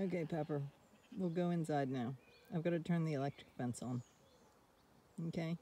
Okay, Pepper, we'll go inside now. I've got to turn the electric fence on. Okay?